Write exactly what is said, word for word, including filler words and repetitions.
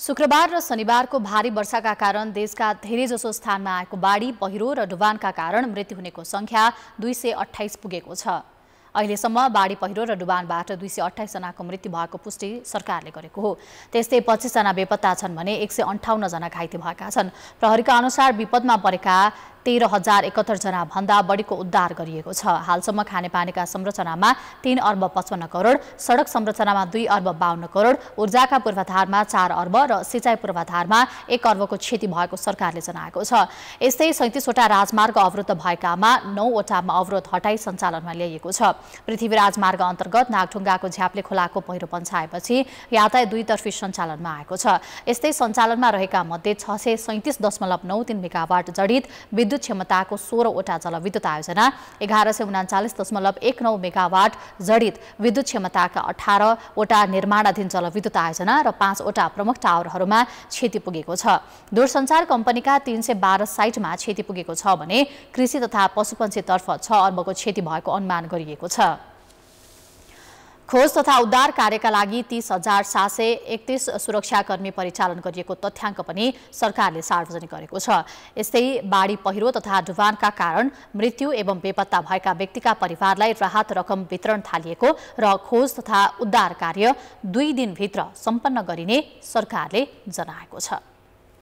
शुक्रबार र शनिबारको भारी वर्षाका कारण देशका धेरैजसो स्थानमा आएको बाढी, पहिरो र डुबानका कारण मृत्यु हुनेको संख्या दुई सय अठाइस पुगेको छ। अहिलेसम्म बाढी, पहिरो र डुबानबाट दुई सय अठाइस जनाको मृत्यु भएको पुष्टि सरकारले गरेको हो। त्यस्तै पच्चीस जना बेपत्ता छन् भने एक सय अन्ठाउन्न जना घाइते भएका छन्। प्रहरीका अनुसार विपदमा परेका तेह्र हजार एकहत्तर जना भन्दा बढीको उद्धार गरिएको छ। हालसम्म खानेपानीका संरचनामा तीन अर्ब पचपन्न करोड, सडक संरचनामा दुई अर्ब बावन्न करोड, ऊर्जाका पूर्वाधारमा चार अर्ब र सिंचाई पूर्वाधारमा एक अर्बको क्षति भएको सरकारले जनाएको छ। यस्तै सैंतीसवटा राजमार्ग अवरुद्ध भएकामा नौवटामा अवरोध हटाई सञ्चालनमा ल्याइएको छ। पृथ्वी राजमार्ग अन्तर्गत नागढुङ्गाको झ्याप्ले खोलाको पहिरो पन्चाएपछि यातायात दुईतर्फी सञ्चालनमा आएको छ। यस्तै सञ्चालनमा रहेका मध्ये छ सय सैंतीस दशमलव नौ तीन मेगावाट जडित विद्युत क्षमताको सोह्रवटा जलविद्युत आयोजना, एघार सय उनाचालीस दशमलव एक नौ मेगावाट जडित विद्युत क्षमताका अठारवटा निर्माणाधीन जलविद्युत आयोजना र पाँचवटा प्रमुख टावरहरूमा क्षति पुगेको छ। दूरसञ्चार कम्पनीका तीन सय बाह्र साइटमा क्षति पुगेको छ भने कृषि तथा पशुपन्छीतर्फ छ अर्बको क्षति भएको अनुमान गरिएको छ। खोज तथा उद्धार कार्यका लागि तीस हजार सात सय एकतीस सुरक्षाकर्मी परिचालन गरिएको तथ्याङ्क पनि सरकारले सार्वजनिक गरेको छ। यस्तै बाढी, पहिरो तथा डुबानका कारण मृत्यु एवं बेपत्ता भएका व्यक्तिका परिवारलाई राहत रकम वितरण थालिएको र खोज तथा उद्धार कार्य दुई दिनभित्र सम्पन्न गरिने सरकारले जनाएको छ।